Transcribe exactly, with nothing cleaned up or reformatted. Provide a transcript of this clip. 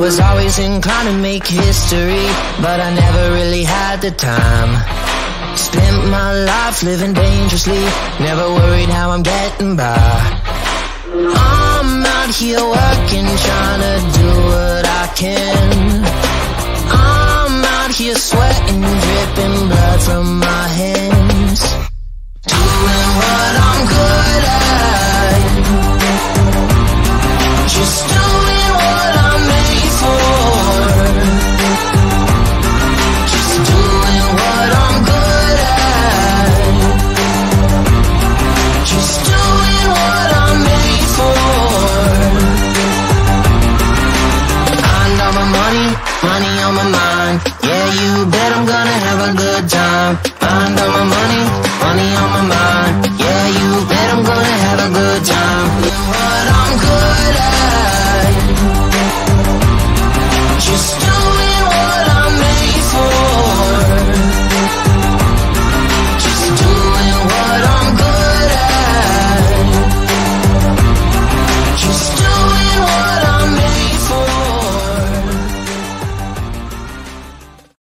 was always inclined to make history, but I never really had the time. Spent my life living dangerously, never worried how I'm getting by. I'm out here working, trying to do what I can. I'm out here sweating, dripping blood from my hands. Doing what I'm good at, just doing what I'm made for, just doing what I'm good at. Money on my mind, yeah, you bet I'm gonna have a good time. Mind